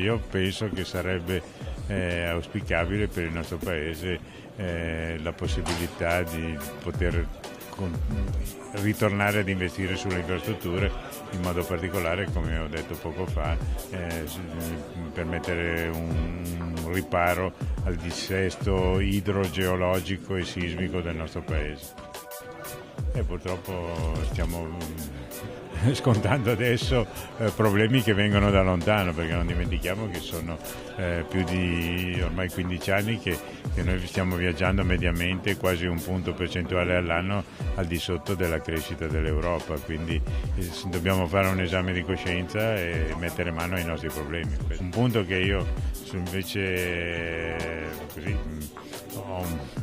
Io penso che sarebbe auspicabile per il nostro Paese la possibilità di poter ritornare ad investire sulle infrastrutture, in modo particolare, come ho detto poco fa, per mettere un riparo al dissesto idrogeologico e sismico del nostro Paese. E purtroppo stiamo scontando adesso problemi che vengono da lontano, perché non dimentichiamo che sono più di ormai 15 anni che noi stiamo viaggiando mediamente quasi un punto percentuale all'anno al di sotto della crescita dell'Europa, quindi dobbiamo fare un esame di coscienza e mettere mano ai nostri problemi. Un punto che io invece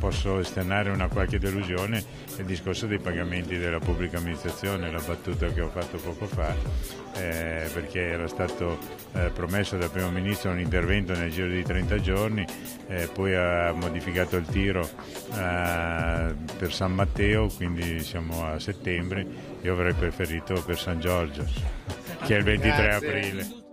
posso esternare una qualche delusione è il discorso dei pagamenti della pubblica amministrazione, la battuta che ho fatto poco fa, perché era stato promesso dal Primo Ministro un intervento nel giro di 30 giorni, poi ha modificato il tiro per San Matteo, quindi siamo a settembre, io avrei preferito per San Giorgio, che è il 23 aprile.